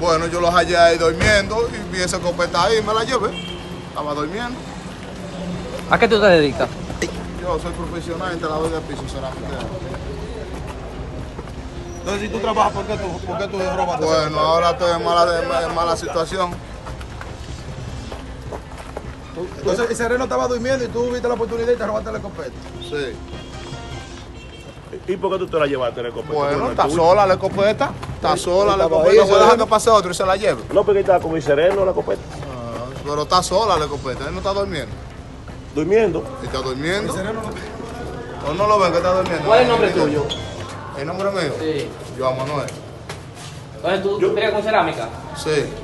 Bueno, yo los hallé ahí durmiendo y vi esa escopeta ahí y me la llevé. Estaba durmiendo. ¿A qué tú te dedicas? Yo soy profesional en talador de piso, solamente. Entonces, si tú trabajas, ¿por qué tú robas? Bueno, ahora estoy en mala situación. Entonces, el sereno estaba durmiendo y tú viste la oportunidad y te robaste la escopeta. Sí. ¿Y por qué tú te la llevaste la escopeta? Bueno, está sola la escopeta. Está sola la escopeta. No se deja que pase otro y se la lleve. No, porque estaba con mi sereno la escopeta. Ah, pero está sola la escopeta. Él no está durmiendo. ¿Durmiendo? Está durmiendo. ¿El sereno no? ¿O no lo ven que está durmiendo? ¿Cuál es el nombre tuyo? ¿El nombre mío? Sí. Yo a Manuel. Entonces, ¿tú querías con cerámica? Sí.